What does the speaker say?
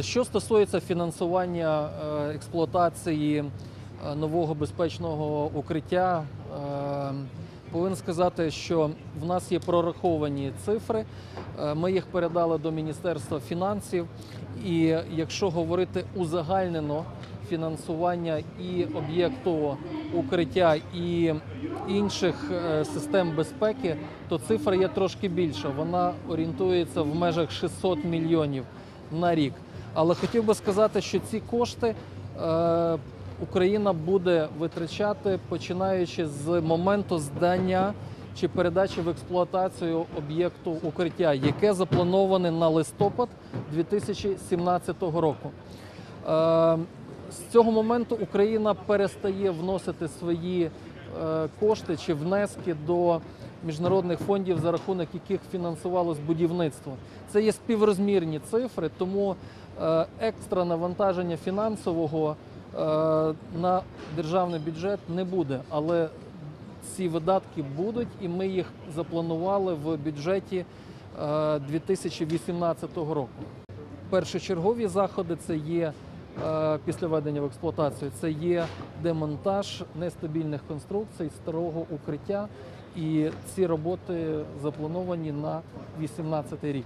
Що стосується фінансування експлуатації нового безпечного укриття, повинен сказати, що в нас є прораховані цифри, ми їх передали до Міністерства фінансів, і якщо говорити узагальнено фінансування і об'єкту укриття, і інших систем безпеки, то цифра є трошки більша, вона орієнтується в межах 600 мільйонів на рік. Але хотів би сказати, що ці кошти Україна буде витрачати, починаючи з моменту здання чи передачі в експлуатацію об'єкту укриття, яке заплановане на листопад 2017 року. З цього моменту Україна перестає вносити свої кошти чи внески до міжнародних фондів, за рахунок яких фінансувалось будівництво. Це є співрозмірні цифри, тому екстра навантаження фінансового на державний бюджет не буде, але ці видатки будуть, і ми їх запланували в бюджеті 2018 року. Першочергові заходи – це є після введення в експлуатацію, це є демонтаж нестабільних конструкцій старого укриття, і ці роботи заплановані на 2018 рік.